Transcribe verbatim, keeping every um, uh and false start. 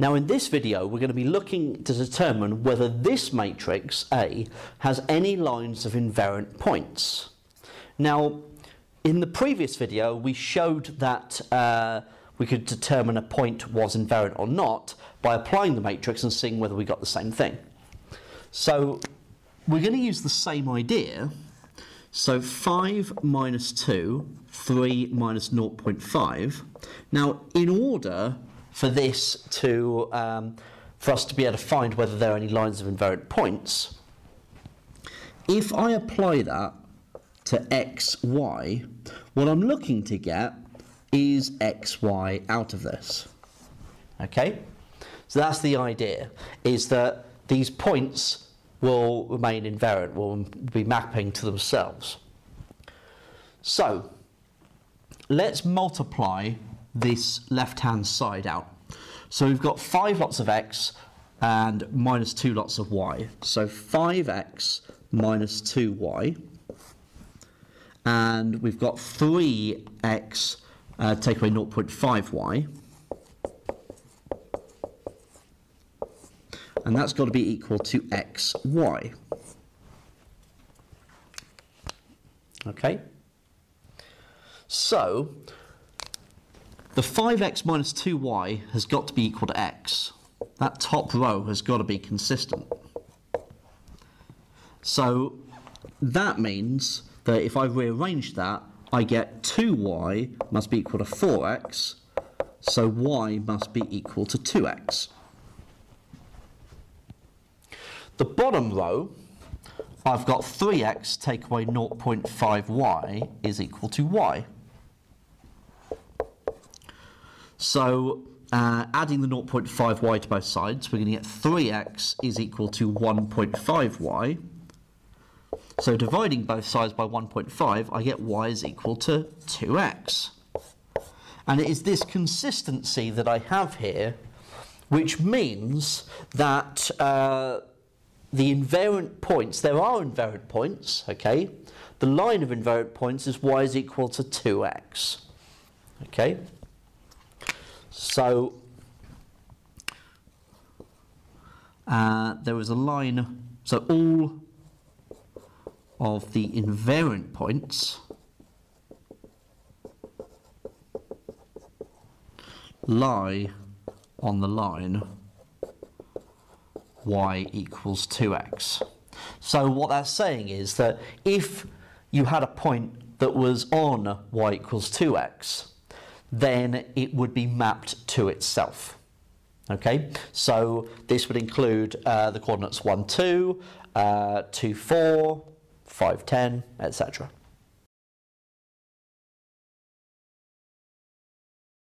Now in this video we're going to be looking to determine whether this matrix A has any lines of invariant points. Now in the previous video we showed that uh, we could determine a point was invariant or not by applying the matrix and seeing whether we got the same thing. So we're going to use the same idea. So five minus two, three minus zero point five. Now in order for this to, um, for us to be able to find whether there are any lines of invariant points, if I apply that to x, y, what I'm looking to get is x, y out of this. Okay? So that's the idea, is that these points will remain invariant, will be mapping to themselves. So let's multiply this left-hand side out. So we've got five lots of x and minus two lots of y. So five x minus two y. And we've got three x uh, take away zero point five y. And that's got to be equal to xy. Okay? So the five x minus two y has got to be equal to x. That top row has got to be consistent. So that means that if I rearrange that, I get two y must be equal to four x, so y must be equal to two x. The bottom row, I've got three x take away zero point five y is equal to y. So uh, adding the zero point five y to both sides, we're going to get three x is equal to one point five y. So dividing both sides by one point five, I get y is equal to two x. And it is this consistency that I have here, which means that Uh, the invariant points, there are invariant points, okay? The line of invariant points is y is equal to two x, okay? So uh, there is a line, so all of the invariant points lie on the line y equals two x. So what that's saying is that if you had a point that was on y equals two x, then it would be mapped to itself. Okay, so this would include uh, the coordinates one, two, uh, two, four, five, ten, et cetera.